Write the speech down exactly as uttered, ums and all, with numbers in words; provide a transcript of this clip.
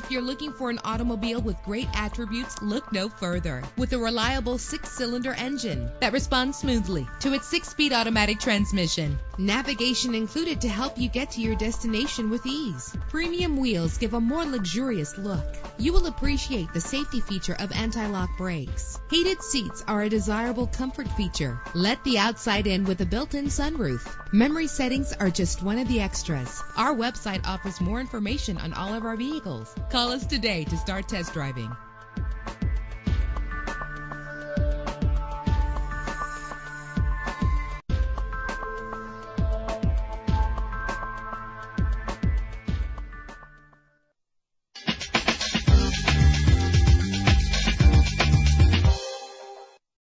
If you're looking for an automobile with great attributes, look no further. With a reliable six-cylinder engine that responds smoothly to its six-speed automatic transmission. Navigation included to help you get to your destination with ease. Premium wheels give a more luxurious look. You will appreciate the safety feature of anti-lock brakes. Heated seats are a desirable comfort feature. Let the outside in with a built-in sunroof. Memory settings are just one of the extras. Our website offers more information on all of our vehicles. Call us today to start test driving.